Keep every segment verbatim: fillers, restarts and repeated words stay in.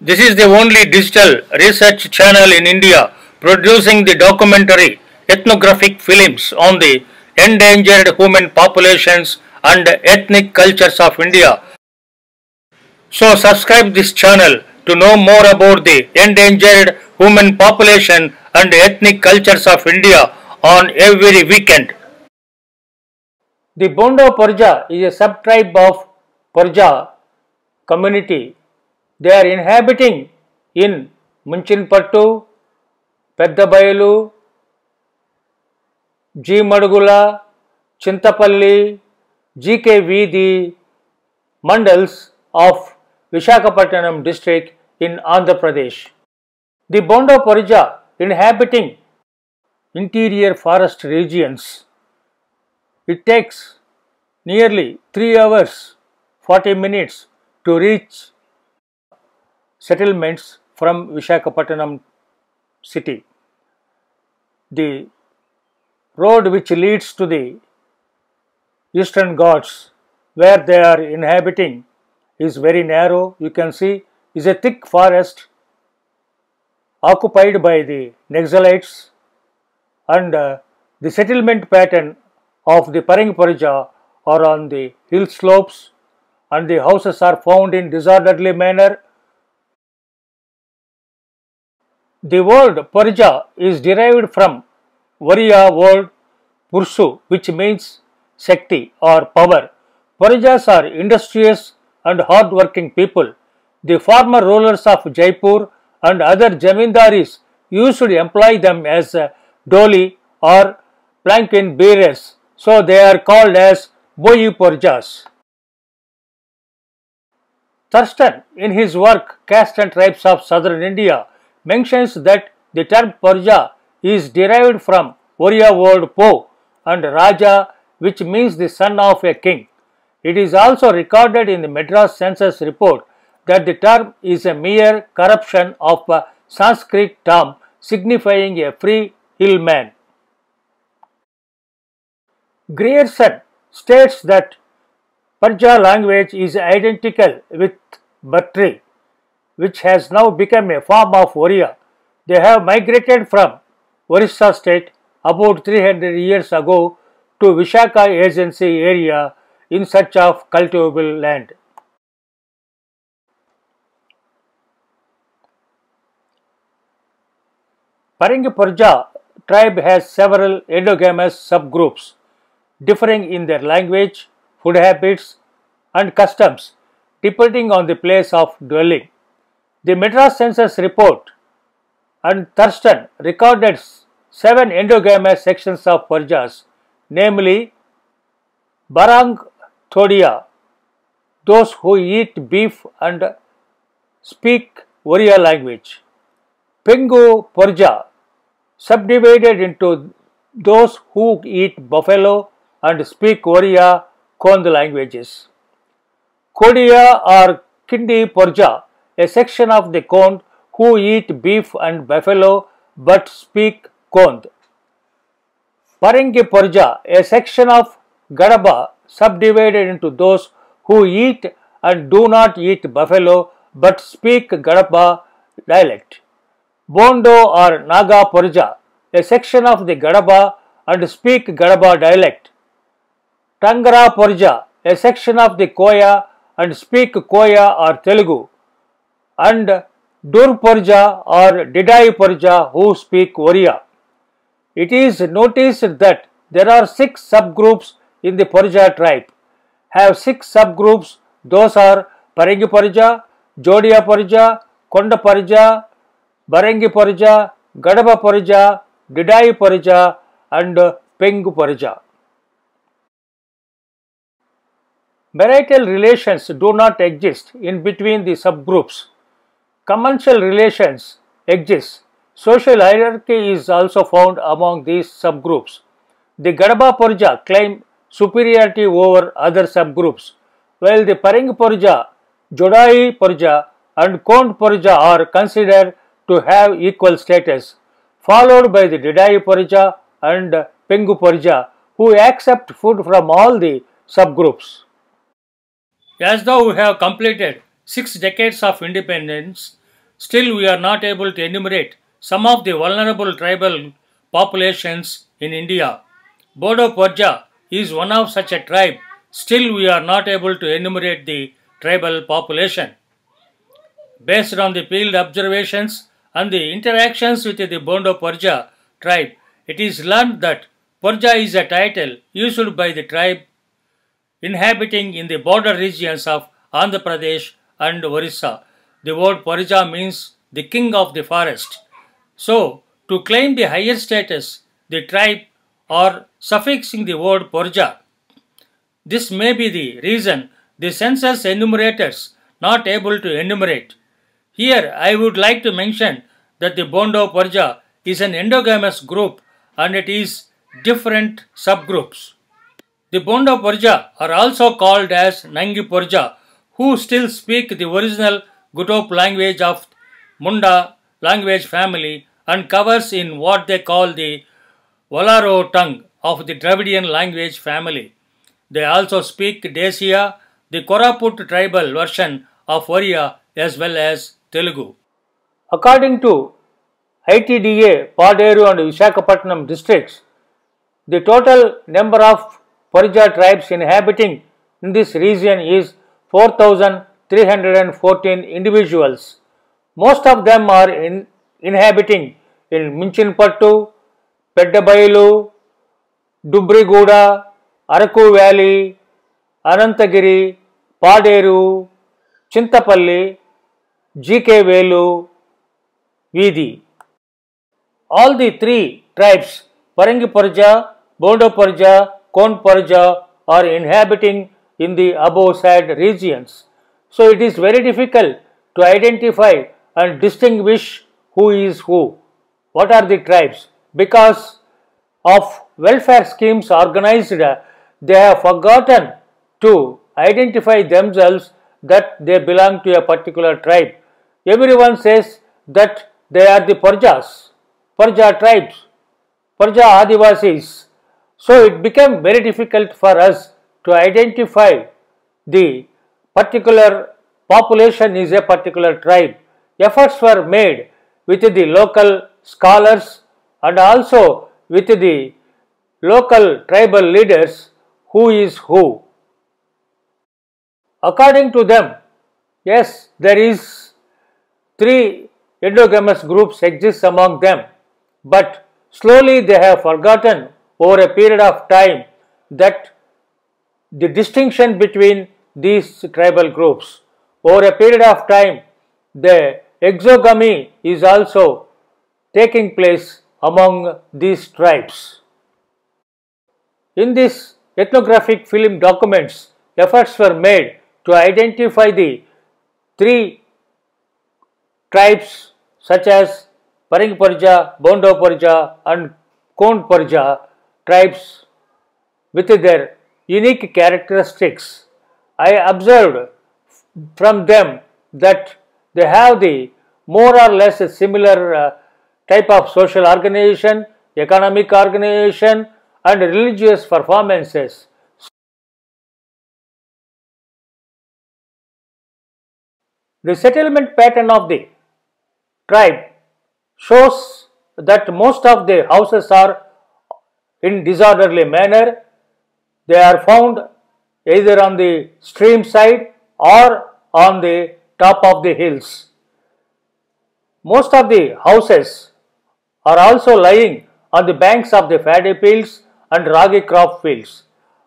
This is the only digital research channel in India producing the documentary ethnographic films on the endangered human populations and ethnic cultures of India. So subscribe this channel to know more about the endangered human population and ethnic cultures of India on every weekend. The Bondo Porja is a subtribe of Porja community. They are inhabiting in Munchingaputtu, Peddabayalu, G Madugula, Chintapalli, G K V, the mandals of Visakhapatnam district in Andhra Pradesh. The Bondo Porja inhabiting interior forest regions. It takes nearly three hours forty minutes to reach settlements from Visakhapatnam city. The road which leads to the eastern Ghats where they are inhabiting is very narrow. You can see is a thick forest occupied by the Naxalites, and uh, the settlement pattern of the Parengi Porja are on the hill slopes, and the houses are found in disorderly manner. The word Porja is derived from Oriya word Pursu, which means Shakti or power. Porjas are industrious and hard-working people. The former rulers of Jaipur and other Jamindaris used to employ them as doli or plankin bearers, so they are called as Boyi Porjas. Thurston, in his work Caste and Tribes of Southern India, mentions that the term Porja is derived from Oriya word Po and Raja, which means the son of a king. It is also recorded in the Madras census report that the term is a mere corruption of a Sanskrit term signifying a free hillman. Grierson states that Porja language is identical with Bhartri, which has now become a form of Oriya. They have migrated from Orissa state about three hundred years ago to Vishaka agency area in search of cultivable land. Parengi Porja tribe has several endogamous subgroups differing in their language, food habits and customs depending on the place of dwelling. The Madras census report and Thurston recorded seven endogamous sections of Porjas, namely Barani Jhodia, those who eat beef and speak Oriya language; Pengu Porja, subdivided into those who eat buffalo and speak Oriya Kond languages; Koya or Kindi Porja, a section of the Kond who eat beef and buffalo but speak Kond; Parengi Porja, a section of Gadaba subdivided into those who eat and do not eat buffalo but speak Gadaba dialect; Bondo or Naga Porja, a section of the Gadaba and speak Gadaba dialect; Tangara Porja, a section of the Koya and speak Koya or Telugu; and Dor Porja or Didai Porja who speak Oriya. It is noticed that there are six subgroups in the Porja tribe. Have six subgroups. Those are Parengi Porja, Jhodia Porja, Kond Porja, Parengi Porja, Gadaba Porja, Didai Porja and Pengu Porja. Marital relations do not exist in between the subgroups. Commercial relations exist. Social hierarchy is also found among these subgroups. The Gadaba Porja claim superiority over other subgroups, while the Parengi Porja, Jhodia Porja and Kond Porja are considered to have equal status, followed by the Didai Porja and Pengu Porja, who accept food from all the subgroups. As though we have completed six decades of independence, Still, we are not able to enumerate some of the vulnerable tribal populations in India. Bondo Porja is one of such a tribe. Still, we are not able to enumerate the tribal population. Based on the field observations and the interactions with the Bondo Porja tribe, it is learned that Porja is a title used by the tribe inhabiting in the border regions of Andhra Pradesh and Orissa. The word Porja means the king of the forest. So, to claim the higher status, the tribe are suffixing the word Porja. This may be the reason the census enumerators not able to enumerate. Here, I would like to mention that the Bondo Porja is an endogamous group and it is different subgroups. The Bondo Porja are also called as Nangi Porja, who still speak the original Gutob language of Munda language family and covers in what they call the Olaro tongue of the Dravidian language family. They also speak Desia, the Koraput tribal version of Oriya, as well as Telugu. According to I T D A, Paderu and Visakhapatnam districts, the total number of Porja tribes inhabiting in this region is four thousand three hundred fourteen individuals. Most of them are in, inhabiting in Munchingaputtu, Peddabayalu, Dubriguda, Araku Valley, Anantagiri, Paderu, Chintapalli, G K V, Vidi. All the three tribes, Parengi Porja, Bondo Porja, Kond Porja, are inhabiting in the above said regions. So it is very difficult to identify and distinguish who is who. What are the tribes? Because of welfare schemes organized, they have forgotten to identify themselves that they belong to a particular tribe. Everyone says that they are the Porjas, Porja tribes, Porja Adivasis. So it became very difficult for us to identify the particular population is a particular tribe. Efforts were made with the local scholars and also with the local tribal leaders who is who. According to them, yes, there is three endogamous groups exist among them, but slowly they have forgotten over a period of time that the distinction between these tribal groups. Over a period of time, the exogamy is also taking place among these tribes. In this ethnographic film documents, efforts were made to identify the three tribes such as Parengi Porja, Bondo Porja and Kond Porja tribes with their unique characteristics. I observed from them that they have the more or less a similar uh, type of social organization, economic organization and religious performances. The settlement pattern of the tribe shows that most of the houses are in disorderly manner. They are found either on the stream side or on the top of the hills. Most of the houses are also lying on the banks of the paddy fields and ragi crop fields.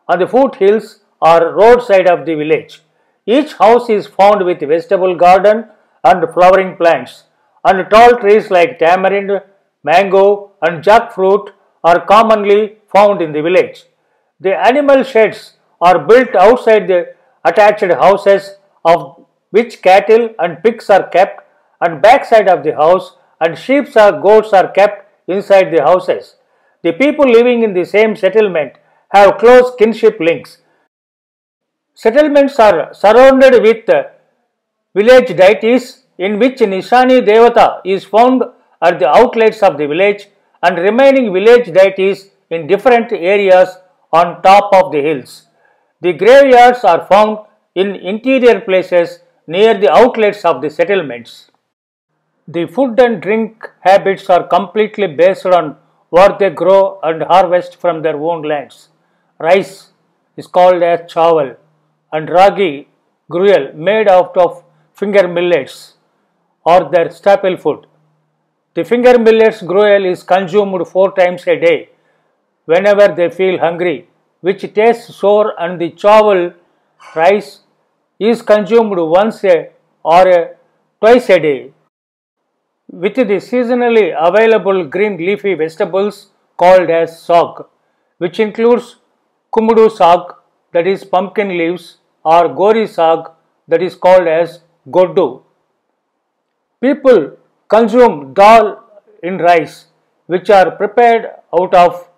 On the foothills or roadside of the village, each house is found with vegetable garden and flowering plants, and tall trees like tamarind, mango and jackfruit are commonly found in the village. The animal sheds are built outside the attached houses, of which cattle and pigs are kept and backside of the house, and sheep or goats are kept inside the houses. The people living in the same settlement have close kinship links. Settlements are surrounded with village deities in which Nishani Devata is found at the outlets of the village and remaining village deities in different areas on top of the hills. The graveyards are found in interior places near the outlets of the settlements. The food and drink habits are completely based on what they grow and harvest from their own lands. Rice is called as chawal and ragi, gruel, made out of finger millets, are their staple food. The finger millets gruel is consumed four times a day whenever they feel hungry, which tastes sour, and the chawal rice is consumed once a or a, twice a day with the seasonally available green leafy vegetables called as sag, which includes kumdu sag, that is pumpkin leaves, or gori sag, that is called as goddu. People consume dal in rice, which are prepared out of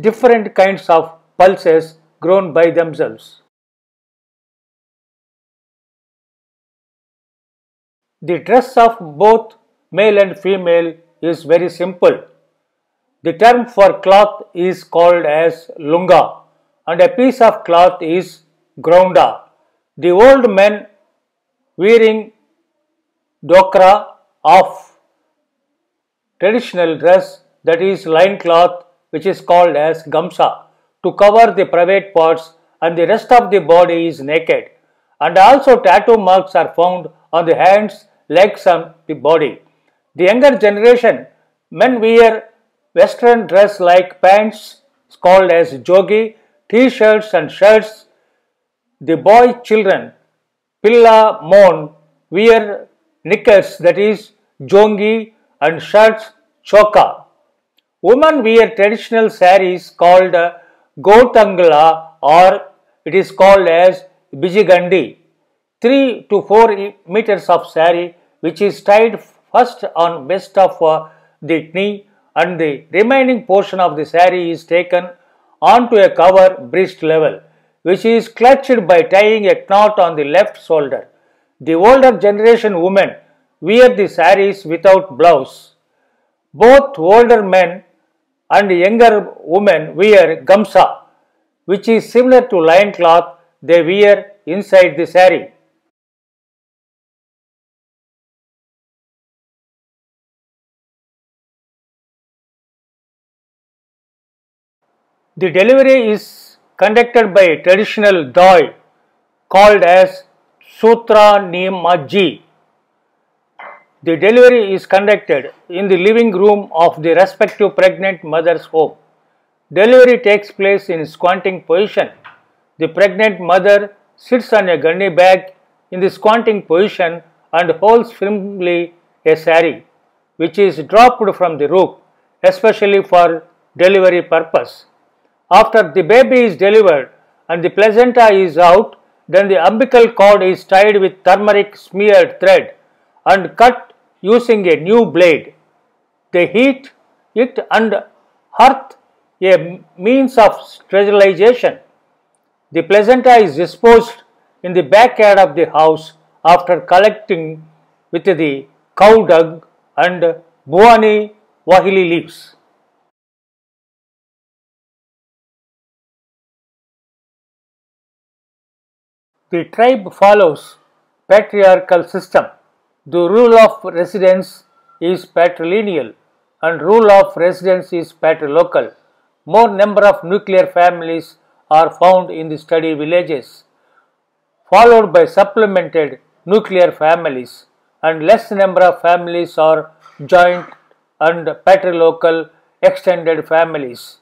different kinds of pulses grown by themselves. The dress of both male and female is very simple. The term for cloth is called as lunga, and a piece of cloth is grounda. The old men wearing dokra of traditional dress, that is loin cloth, which is called as gamsa, to cover the private parts, and the rest of the body is naked. And also tattoo marks are found on the hands, legs and the body. The younger generation men wear western dress like pants called as jogi, t-shirts and shirts. The boy children, pilla mon, wear knickers, that is jongi, and shirts choka. Women wear traditional saris called uh, gotangla, or it is called as bijigandi, three to four meters of sari, which is tied first on best of uh, the knee, and the remaining portion of the sari is taken onto a cover breast level, which is clutched by tying a knot on the left shoulder. The older generation women wear the saris without blouse. Both older men and younger women wear gamsa, which is similar to loin cloth they wear inside the sari. The delivery is conducted by a traditional doi called as Sutra Nimaji. The delivery is conducted in the living room of the respective pregnant mother's home. Delivery takes place in squatting position. The pregnant mother sits on a gunny bag in the squatting position and holds firmly a sari, which is dropped from the roof, especially for delivery purpose. After the baby is delivered and the placenta is out, then the umbilical cord is tied with turmeric smeared thread and cut using a new blade. They heat it and hearth, a means of sterilization. The placenta is disposed in the backyard of the house after collecting with the cow dung and buani wahili leaves. The tribe follows patriarchal system. The rule of residence is patrilineal and rule of residence is patrilocal. More number of nuclear families are found in the study villages, followed by supplemented nuclear families, and less number of families are joint and patrilocal extended families.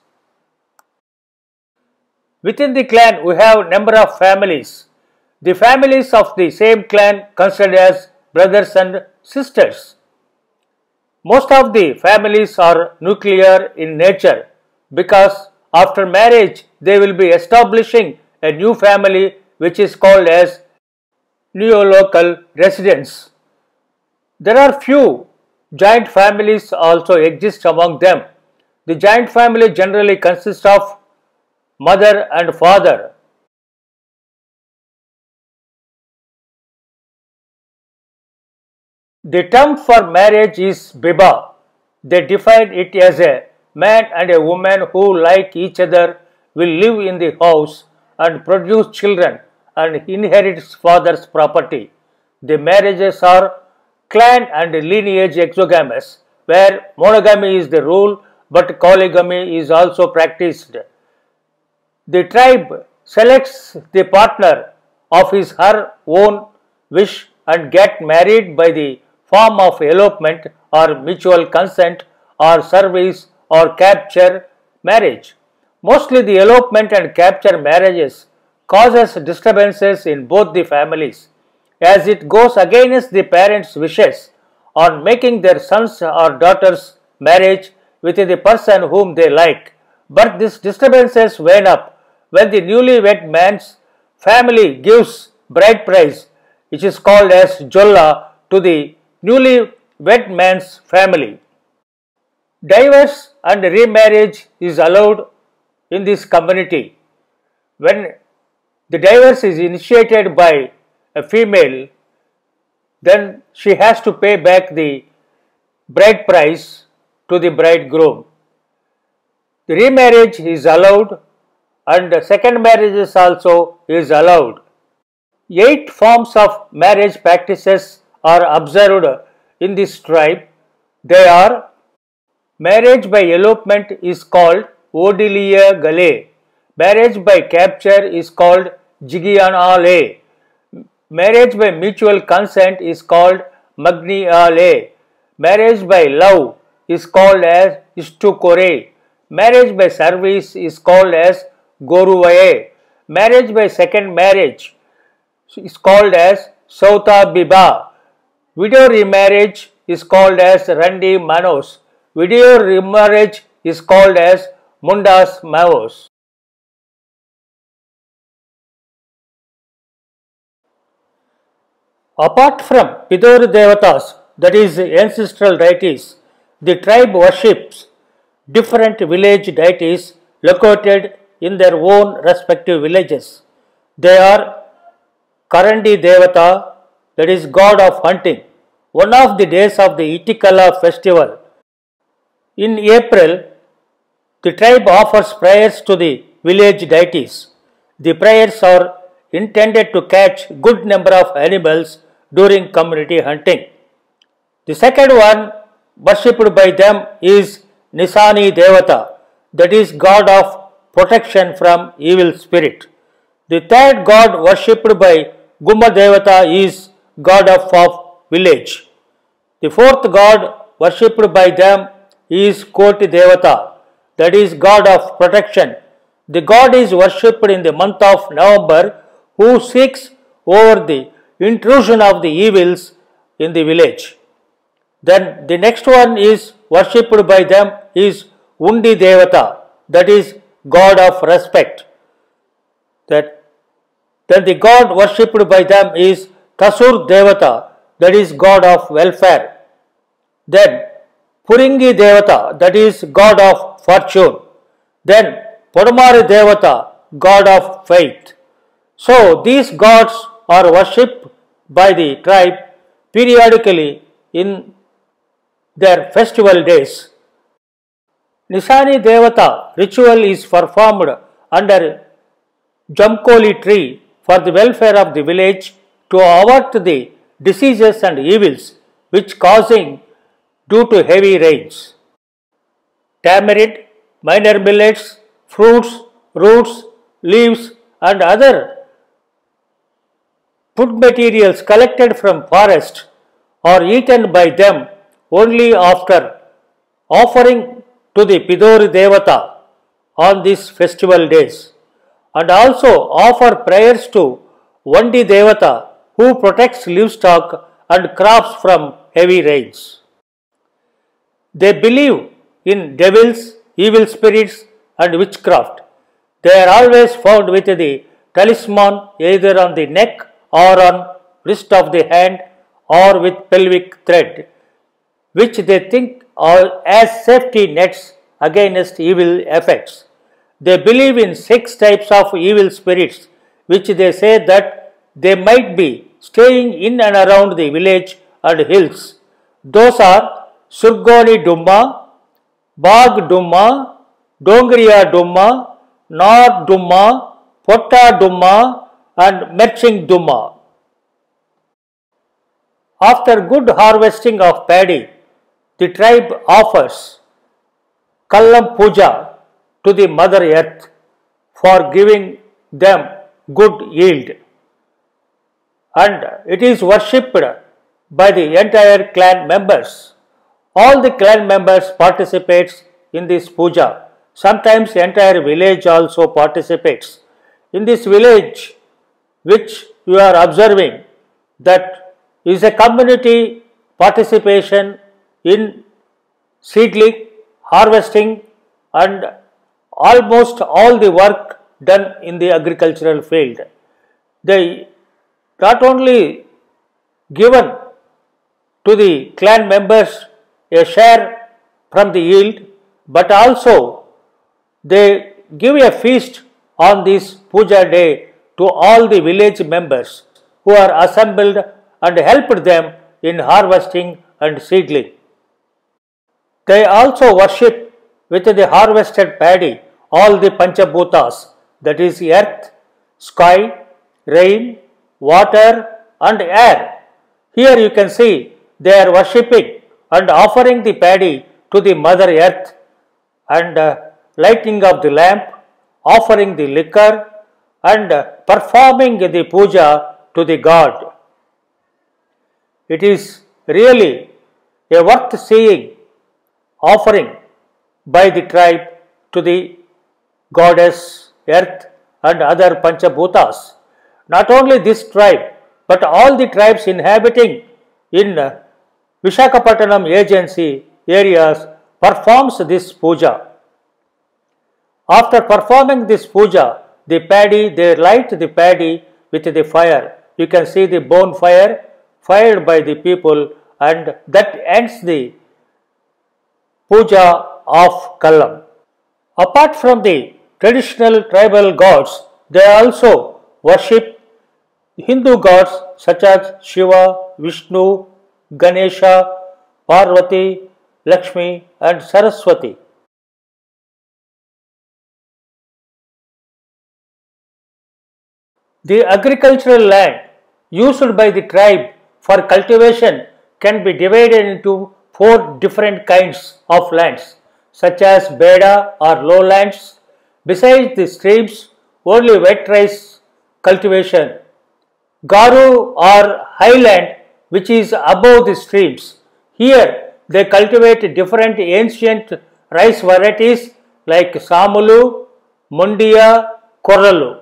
Within the clan, we have number of families. The families of the same clan considered as brothers and sisters. Most of the families are nuclear in nature because after marriage they will be establishing a new family, which is called as neolocal residence. There are few joint families also exist among them. The joint family generally consists of mother and father. The term for marriage is biba. They define it as a man and a woman who, like each other, will live in the house and produce children and inherit father's property. The marriages are Clan and lineage exogamous, where monogamy is the rule but polygamy is also practiced. The tribe selects the partner of his her own wish and get married by the form of elopement or mutual consent or service or capture marriage. Mostly the elopement and capture marriages causes disturbances in both the families, as it goes against the parents' wishes on making their sons or daughters marriage with the person whom they like. But these disturbances wane up when the newlywed man's family gives bride price, which is called as jolla, to the newlywed man's family. Divorce and remarriage is allowed in this community. When the divorce is initiated by a female, then she has to pay back the bride price to the bridegroom. The remarriage is allowed and second marriages also is allowed. Eight forms of marriage practices are observed in this tribe. They are: marriage by elopement is called Odilia Gale. Marriage by capture is called Jigianale. Marriage by mutual consent is called Magniale. Marriage by love is called as Istukore. Marriage by service is called as Goruvaye. Marriage by second marriage is called as Sauta Biba. Widow remarriage is called as Randi Manos. Widow remarriage is called as Mundas Maos. Apart from Pidur Devatas, that is ancestral deities, the tribe worships different village deities located in their own respective villages. They are Karandi Devata, that is god of hunting, one of the days of the Itikala festival. In April, the tribe offers prayers to the village deities. The prayers are intended to catch good number of animals during community hunting. The second one worshipped by them is Nishani Devata, that is god of protection from evil spirit. The third god worshipped by Gumma Devata is god of, of village. The fourth god worshipped by them is Koti Devata, that is god of protection. The god is worshipped in the month of November, who seeks over the intrusion of the evils in the village. Then the next one is worshipped by them is Undi Devata, that is god of respect. That, then the god worshipped by them is Tasur Devata, that is god of welfare. Then Parengi Devata, that is god of fortune. Then Padamari Devata, god of faith. So these gods are worshipped by the tribe periodically in their festival days. Nishani Devata ritual is performed under Jamkoli tree for the welfare of the village to avert the diseases and evils which causing due to heavy rains. Tamarind, minor millets, fruits, roots, leaves and other food materials collected from forest are eaten by them only after offering to the Pidur Devata on these festival days, and also offer prayers to Vandi Devata, who protects livestock and crops from heavy rains. They believe in devils, evil spirits and witchcraft. They are always found with the talisman either on the neck or on wrist of the hand or with pelvic thread, which they think are as safety nets against evil effects. They believe in six types of evil spirits, which they say that they might be staying in and around the village and hills. Those are Surgoni Dumma, Bag Dumma, Dongriya Dumma, Nar Dumma, Potta Dumma, and Merching Dumma. After good harvesting of paddy, the tribe offers Kallam Puja to the Mother Earth for giving them good yield, and it is worshipped by the entire clan members. All the clan members participates in this puja. Sometimes the entire village also participates. In this village, which you are observing, that is a community participation in seedling, harvesting, and almost all the work done in the agricultural field. They not only given to the clan members a share from the yield, but also they give a feast on this puja day to all the village members who are assembled and helped them in harvesting and seedling. They also worship with the harvested paddy all the Panchabhutas, that is earth, sky, rain, water and air. Here you can see they are worshipping and offering the paddy to the Mother Earth, and uh, lighting of the lamp, offering the liquor and uh, performing the puja to the god. It is really a worth seeing offering by the tribe to the goddess Earth and other Panchabhutas. Not only this tribe, but all the tribes inhabiting in uh, Visakhapatnam agency areas performs this puja. After performing this puja, the paddy, they light the paddy with the fire. You can see the bonfire fired by the people, and that ends the puja of Kallam. Apart from the traditional tribal gods, they also worship Hindu gods such as Shiva, Vishnu, Ganesha, Parvati, Lakshmi and Saraswati. The agricultural land used by the tribe for cultivation can be divided into four different kinds of lands, such as Beda or lowlands. Besides the streams, only wet rice cultivation. Garu or highland, which is above the streams. Here they cultivate different ancient rice varieties like Samulu, Mundiya, Koralu.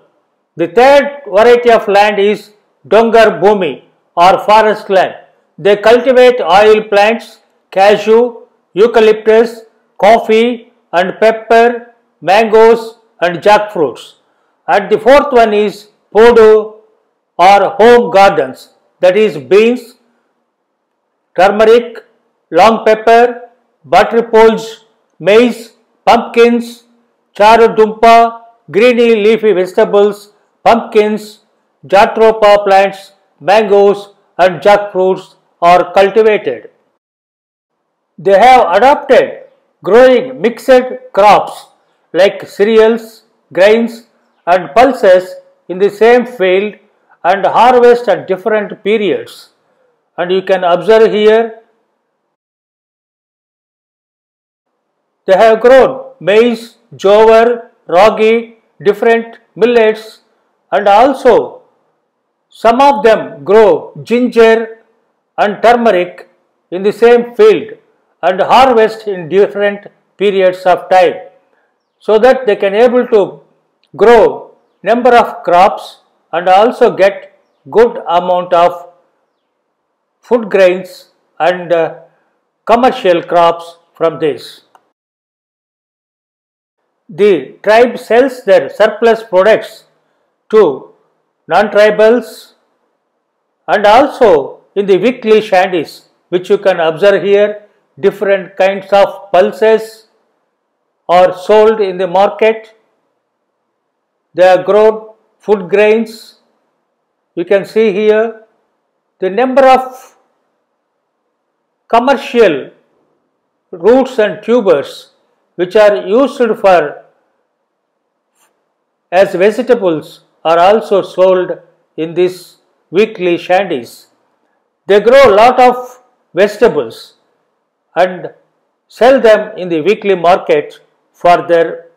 The third variety of land is Dongar Bhumi or forest land. They cultivate oil plants, cashew, eucalyptus, coffee and pepper, mangoes and jackfruits. And the fourth one is Podu or home gardens, that is beans, turmeric, long pepper, butterpolge, maize, pumpkins, charodumpa, greeny leafy vegetables, pumpkins, jatropha plants, mangoes and jackfruits are cultivated. They have adopted growing mixed crops like cereals, grains and pulses in the same field and harvest at different periods. And you can observe here, they have grown maize, jowar, ragi, different millets, and also some of them grow ginger and turmeric in the same field and harvest in different periods of time, so that they can able to grow number of crops and also get good amount of food grains and uh, commercial crops from this. The tribe sells their surplus products to non-tribals and also in the weekly shandis, which you can observe here, different kinds of pulses are sold in the market. They are grown food grains. You can see here the number of commercial roots and tubers which are used for as vegetables are also sold in these weekly shandis. They grow a lot of vegetables and sell them in the weekly market for their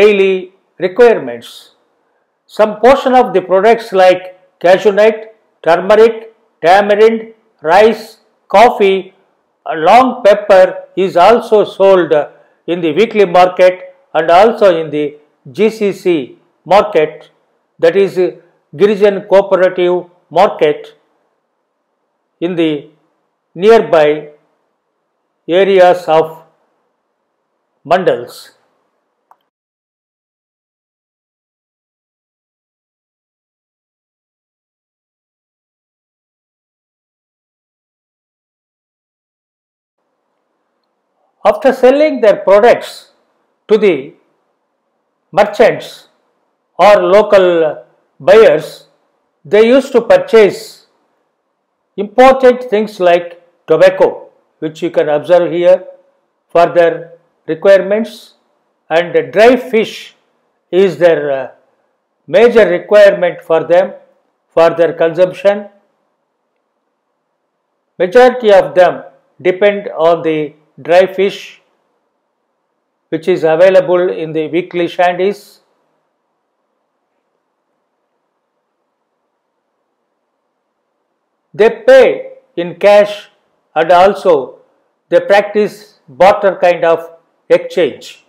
daily requirements. Some portion of the products like cashew nut, turmeric, tamarind, rice, coffee, long pepper is also sold in the weekly market and also in the G C C market, that is Girijan cooperative market in the nearby areas of mandals. After selling their products to the merchants or local buyers, they used to purchase imported things like tobacco, which you can observe here for their requirements, and dry fish is their major requirement for them for their consumption. Majority of them depend on the dry fish which is available in the weekly shandies. They pay in cash and also they practice barter kind of exchange.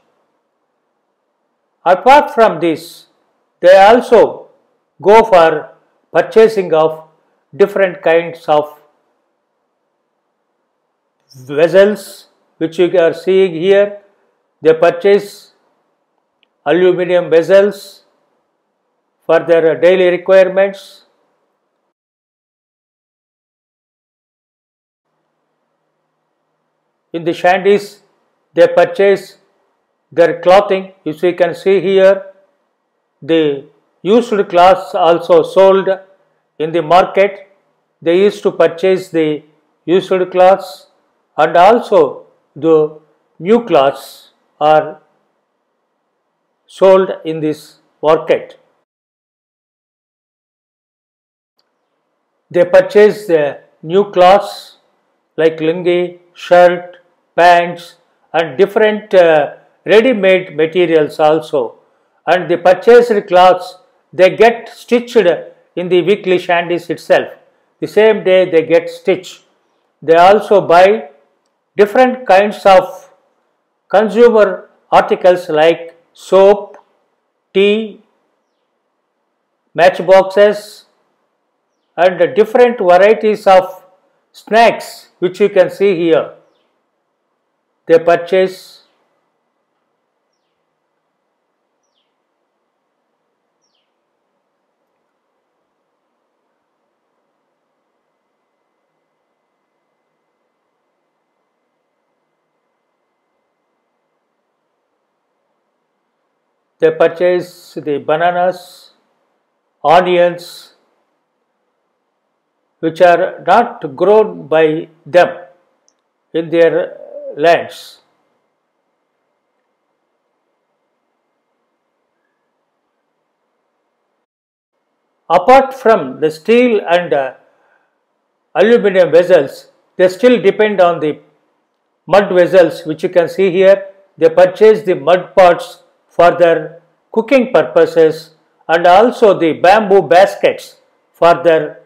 Apart from this, they also go for purchasing of different kinds of vessels, which you are seeing here. They purchase aluminum vessels for their daily requirements. In the shanties, they purchase their clothing, which you can see here. The used cloths also sold in the market. They used to purchase the used cloths and also the new cloths are sold in this market. They purchase the new cloths like lungi, shirt, pants and different uh, ready-made materials also, and the purchased cloths they get stitched in the weekly shanties itself. The same day they get stitched. They also buy different kinds of consumer articles like soap, tea, matchboxes and different varieties of snacks, which you can see here. They purchase. They purchase the bananas, onions, which are not grown by them in their lands. Apart from the steel and uh, aluminum vessels, they still depend on the mud vessels, which you can see here. They purchase the mud pots for their cooking purposes and also the bamboo baskets for their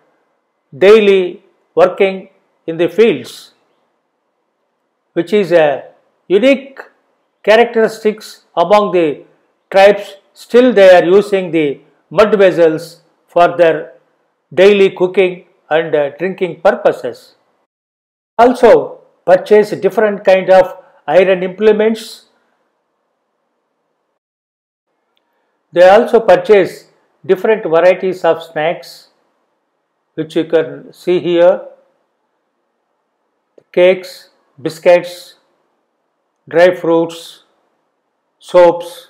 daily working in the fields, which is a unique characteristics among the tribes. Still they are using the mud vessels for their daily cooking and uh, drinking purposes. Also purchase different kind of iron implements. They also purchase different varieties of snacks, which you can see here, cakes, biscuits, dry fruits, soaps,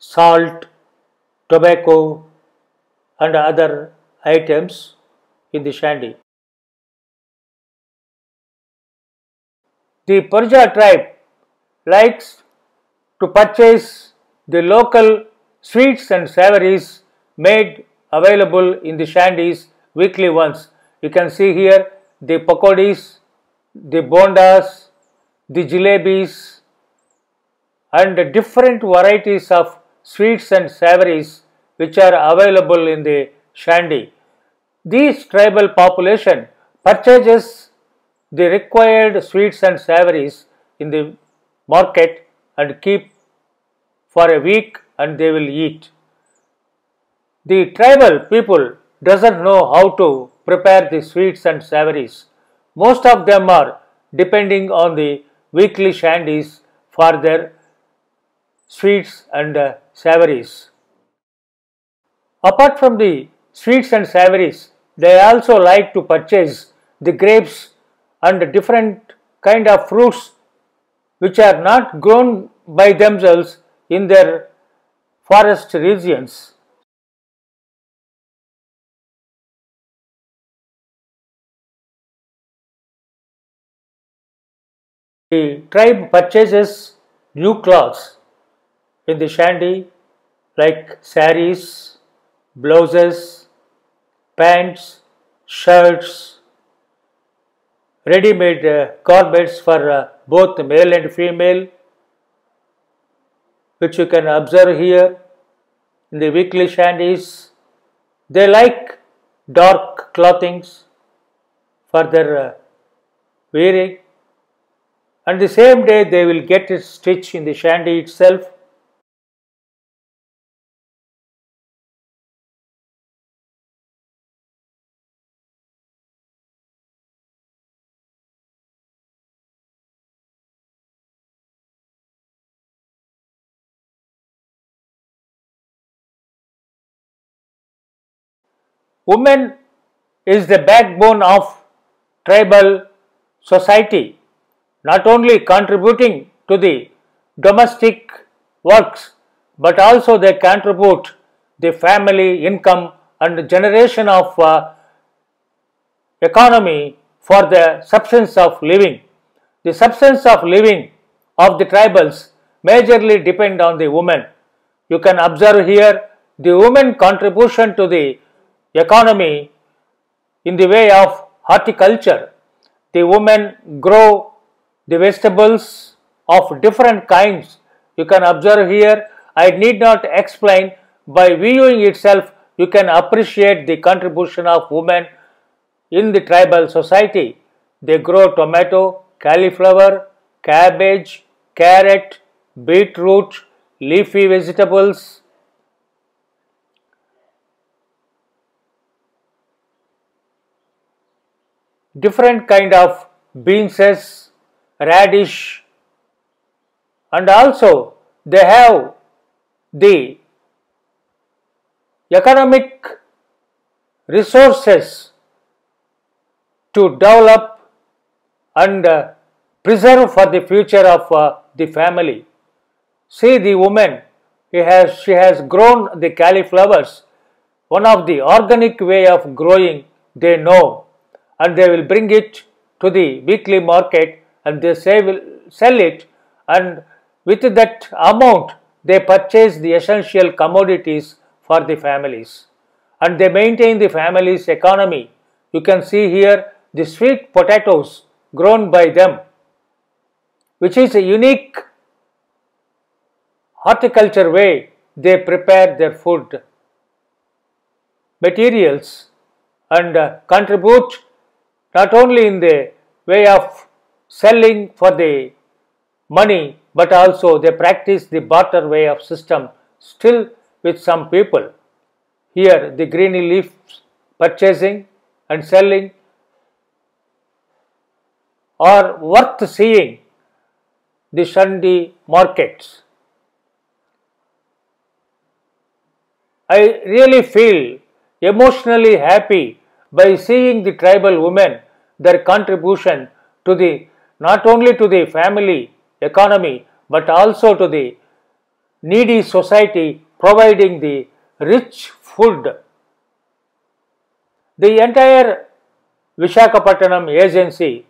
salt, tobacco and other items in the shandy. The Porja tribe likes to purchase the local sweets and savories made available in the shanties weekly ones. You can see here the pakodis, the bondas, the jalebis and the different varieties of sweets and savories which are available in the shandy. This tribal population purchases the required sweets and savories in the market and keep for a week and they will eat. The tribal people doesn't know how to prepare the sweets and savories. Most of them are depending on the weekly shandies for their sweets and uh, savories. Apart from the sweets and savories, they also like to purchase the grapes and different kind of fruits which are not grown by themselves in their forest regions. The tribe purchases new clothes in the shandy like saris, blouses, pants, shirts, ready-made uh, garments for uh, both male and female, which you can observe here in the weekly shandies. They like dark clothings for their uh, wearing, and the same day they will get it stitched in the shandy itself. Women is the backbone of tribal society, not only contributing to the domestic works, but also they contribute the family income and generation of uh, economy for the substance of living. The substance of living of the tribals majorly depend on the women. You can observe here the women contribution to the economy in the way of horticulture. The women grow the vegetables of different kinds. You can observe here. I need not explain. By viewing itself, you can appreciate the contribution of women in the tribal society. They grow tomato, cauliflower, cabbage, carrot, beetroot, leafy vegetables, different kind of beans, radish, and also they have the economic resources to develop and uh, preserve for the future of uh, the family. See the woman, she has, she has grown the cauliflowers, one of the organic way of growing they know, and they will bring it to the weekly market and they say will sell it, and with that amount they purchase the essential commodities for the families and they maintain the family's economy. You can see here the sweet potatoes grown by them, which is a unique horticulture way they prepare their food materials and uh, contribute not only in the way of selling for the money, but also they practice the barter way of system still with some people. Here the greeny leaves purchasing and selling are worth seeing the shandy markets. I really feel emotionally happy by seeing the tribal women, their contribution to the not only to the family economy but also to the needy society, providing the rich food. The entire Visakhapatnam agency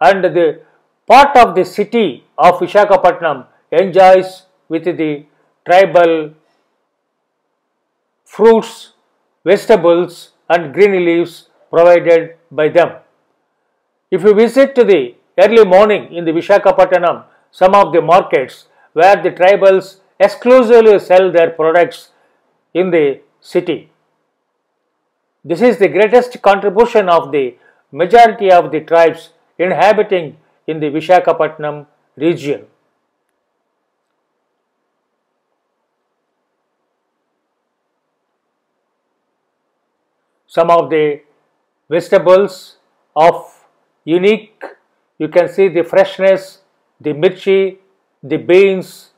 and the part of the city of Visakhapatnam enjoys with the tribal fruits, vegetables and green leaves provided by them. If you visit to the early morning in the Visakhapatnam, some of the markets where the tribals exclusively sell their products in the city. This is the greatest contribution of the majority of the tribes inhabiting in the Visakhapatnam region. Some of the vegetables of unique, you can see the freshness, the mirchi, the beans,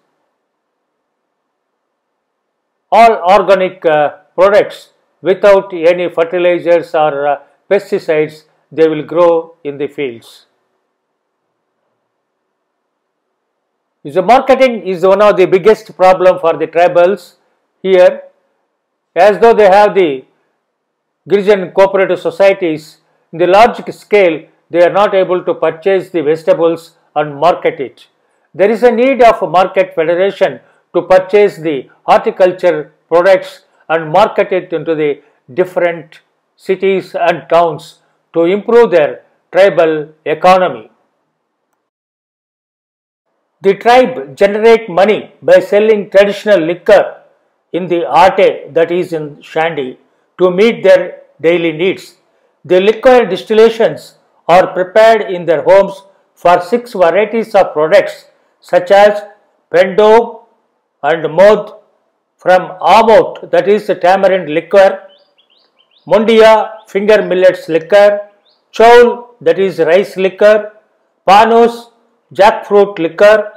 all organic uh, products without any fertilizers or uh, pesticides, they will grow in the fields. The marketing is one of the biggest problem for the tribals here, as though they have the Girijan cooperative societies. In the large scale, they are not able to purchase the vegetables and market it. There is a need of a market federation to purchase the horticulture products and market it into the different cities and towns to improve their tribal economy. The tribe generate money by selling traditional liquor in the ate, that is in Shandi, to meet their daily needs. The liquor distillations are prepared in their homes for six varieties of products such as pendo and mod from amot, that is the tamarind liquor, mundia, finger millets liquor, chaul, that is rice liquor, panos, jackfruit liquor,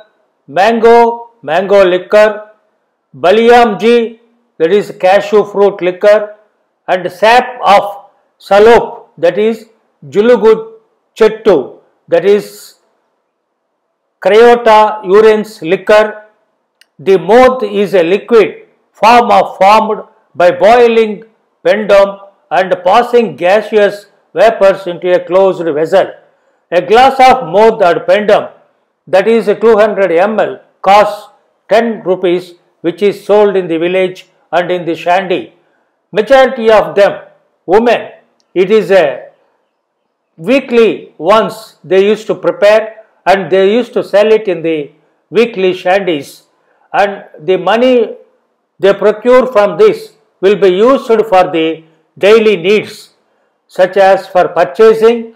mango, mango liquor, baliamji, that is cashew fruit liquor, and sap of salop, that is julugu chettu, that is crayota urens liquor. The moth is a liquid form of formed by boiling pendum and passing gaseous vapors into a closed vessel. A glass of moth or pendum, that is two hundred milliliters, costs ten rupees, which is sold in the village and in the Shandi. Majority of them women, it is a weekly once they used to prepare and they used to sell it in the weekly Shandis, and the money they procure from this will be used for the daily needs such as for purchasing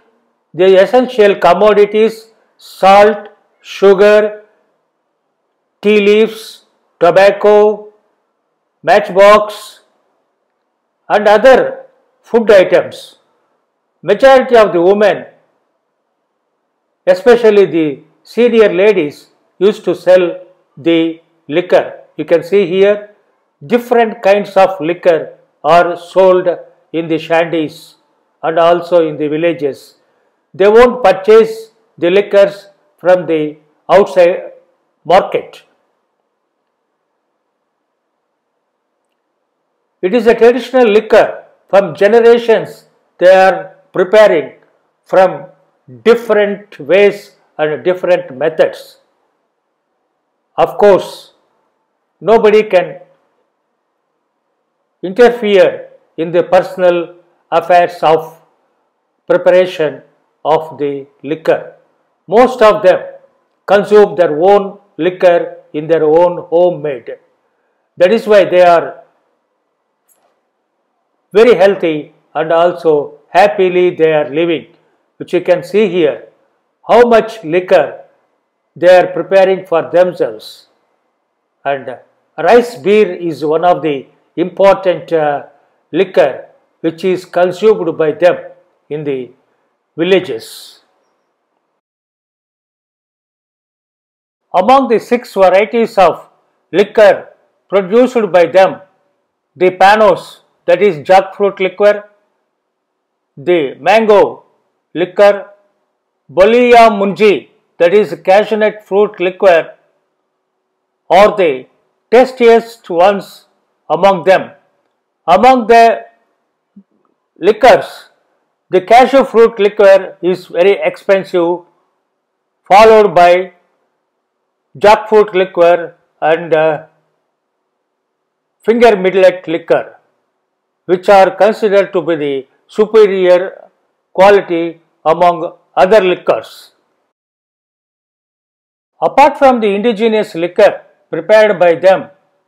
the essential commodities, salt, sugar, tea leaves, tobacco, matchbox and other food items. Majority of the women, especially the senior ladies, used to sell the liquor. You can see here different kinds of liquor are sold in the shanties and also in the villages. They won't purchase the liquors from the outside market. It is a traditional liquor from generations. They are preparing from different ways and different methods. Of course, nobody can interfere in the personal affairs of preparation of the liquor. Most of them consume their own liquor in their own homemade. That is why they are very healthy and also happily they are living, which you can see here, how much liquor they are preparing for themselves. And rice beer is one of the important uh, liquor which is consumed by them in the villages. Among the six varieties of liquor produced by them, the panos, that is jackfruit liquor, the mango liquor, boliya munji, that is cashew nut fruit liquor, are the tastiest ones among them. Among the liquors, the cashew fruit liquor is very expensive, followed by jackfruit liquor and uh, finger millet liquor. which are considered to be the superior quality among other liquors. Apart from the indigenous liquor prepared by them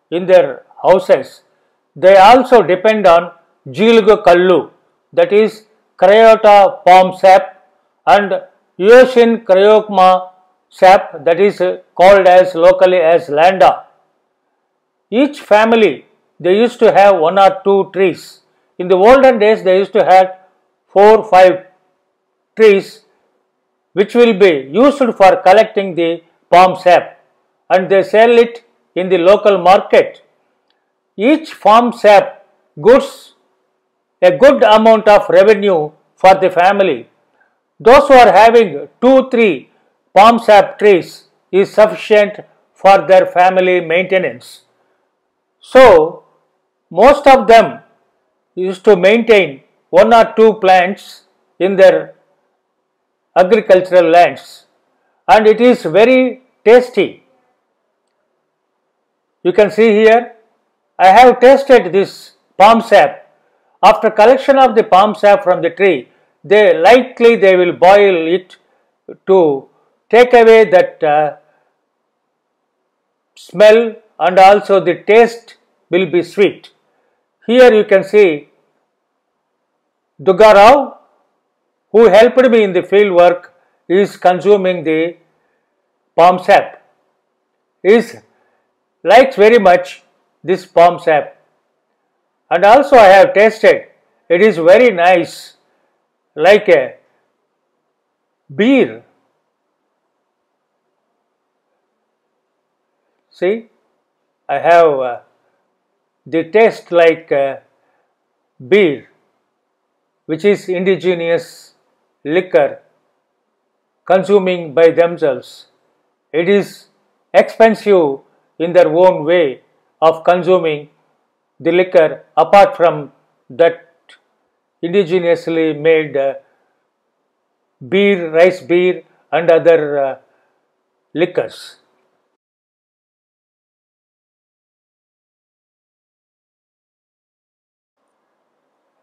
in their houses, they also depend on Jeelagu Kallu, that is Crayota palm sap, and Eoshin Crayokma sap, that is called as locally as Landa. Each family, they used to have one or two trees. In the olden days, they used to have four or five trees which will be used for collecting the palm sap, and they sell it in the local market. Each palm sap gives a good amount of revenue for the family. Those who are having two, three palm sap trees is sufficient for their family maintenance. So, most of them used to maintain one or two plants in their agricultural lands, and it is very tasty. You can see here, I have tasted this palm sap. After collection of the palm sap from the tree, they lightly they will boil it to take away that uh, smell, and also the taste will be sweet. Here you can see Dugarao, who helped me in the field work, is consuming the palm sap. He likes very much this palm sap. And also I have tasted, it is very nice, like a beer. See, I have uh, the taste like uh, beer, which is indigenous liquor consuming by themselves. It is expensive in their own way of consuming the liquor apart from that indigenously made uh, beer, rice beer and other uh, liquors.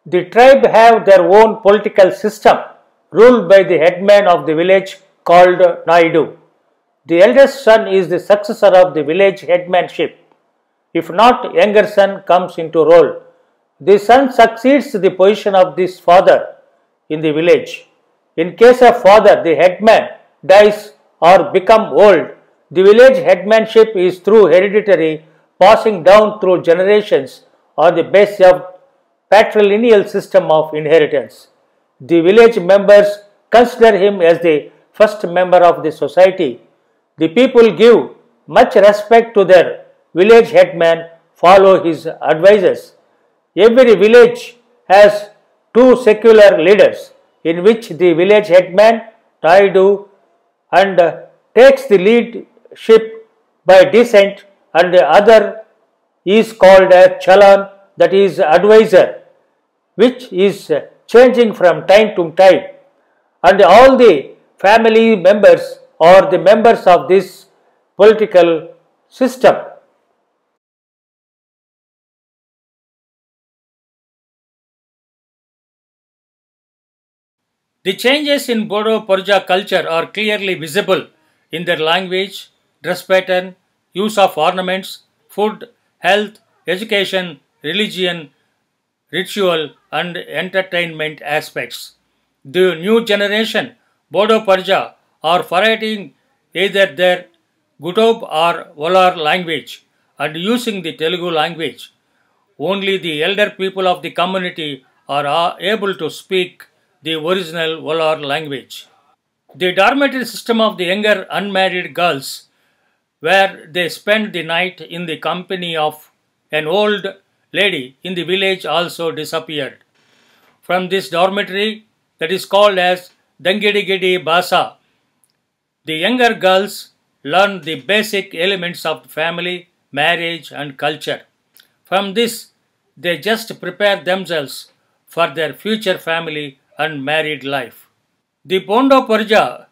The tribe have their own political system ruled by the headman of the village called Naidu. The eldest son is the successor of the village headmanship. If not, younger son comes into role. The son succeeds the position of this father in the village. In case of father, the headman dies or become old. The village headmanship is through hereditary, passing down through generations on the basis of patrilineal system of inheritance. The village members consider him as the first member of the society. The people give much respect to their village headman, follow his advices. Every village has two secular leaders, in which the village headman, Naidu, and uh, takes the leadership by descent, and the other is called as Chalan, that is advisor, which is changing from time to time, and all the family members or the members of this political system. The changes in Bondo Porja culture are clearly visible in their language, dress pattern, use of ornaments, food, health, education, religion, ritual and entertainment aspects. The new generation Bondo Porja are forwarding either their Gutob or Olar language and using the Telugu language. Only the elder people of the community are able to speak the original Olar language. The dormitory system of the younger unmarried girls, where they spend the night in the company of an old lady in the village, also disappeared. From this dormitory, that is called as Dangidigidi Basa, the younger girls learn the basic elements of family, marriage and culture. From this, they just prepare themselves for their future family and married life. The Bondo Porja,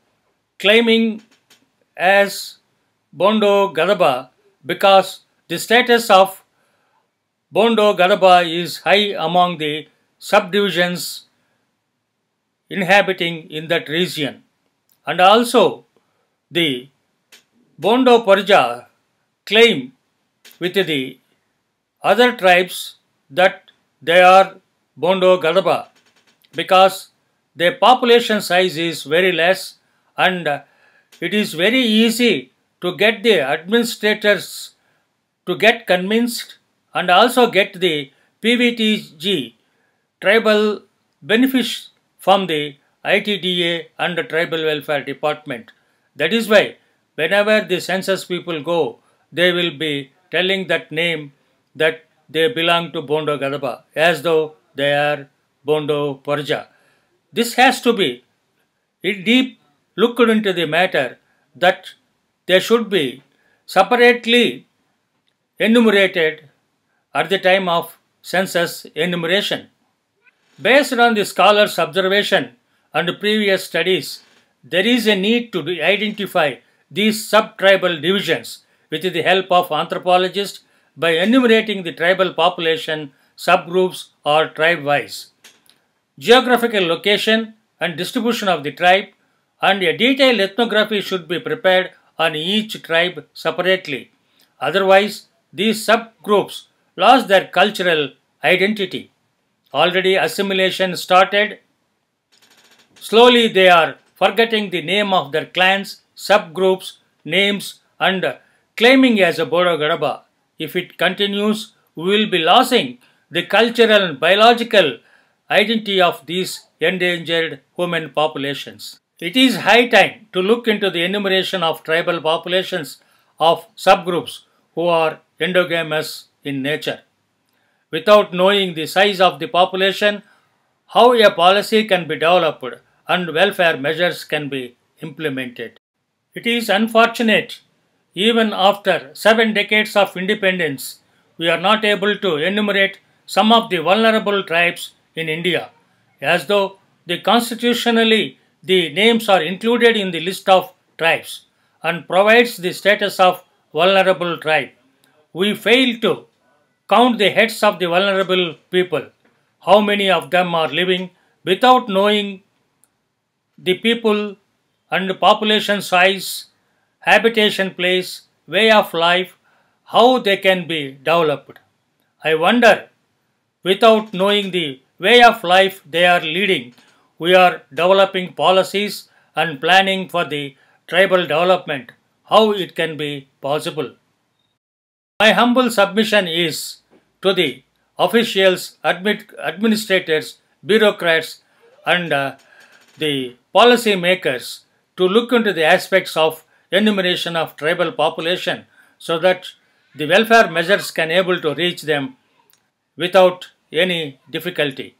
claiming as Bondo Gadaba because the status of Bondo Gadaba is high among the subdivisions inhabiting in that region, and also the Bondo Porja claim with the other tribes that they are Bondo Gadaba because their population size is very less and it is very easy to get the administrators to get convinced and also get the P V T G tribal benefits from the I T D A and the Tribal Welfare Department. That is why whenever the census people go, they will be telling that name that they belong to Bondo Gadaba as though they are Bondo Porja. This has to be deep looked into the matter that they should be separately enumerated at the time of census enumeration. Based on the scholars' observation and previous studies, there is a need to identify these sub-tribal divisions with the help of anthropologists by enumerating the tribal population, subgroups or tribe-wise, geographical location and distribution of the tribe, and a detailed ethnography should be prepared on each tribe separately. Otherwise, these subgroups lost their cultural identity. Already assimilation started. Slowly they are forgetting the name of their clans, subgroups, names and claiming as a Bondo Gadaba. If it continues, we will be losing the cultural and biological identity of these endangered human populations. It is high time to look into the enumeration of tribal populations of subgroups who are endogamous in nature. Without knowing the size of the population, how a policy can be developed and welfare measures can be implemented. It is unfortunate, even after seven decades of independence, we are not able to enumerate some of the vulnerable tribes in India, as though the constitutionally the names are included in the list of tribes and provides the status of vulnerable tribe. We fail to count the heads of the vulnerable people, how many of them are living, without knowing the people and population size, habitation place, way of life, how they can be developed. I wonder, without knowing the way of life they are leading, we are developing policies and planning for the tribal development, how it can be possible. My humble submission is to the officials, admit, administrators, bureaucrats and uh, the policy makers to look into the aspects of enumeration of tribal population so that the welfare measures can able to reach them without any difficulty.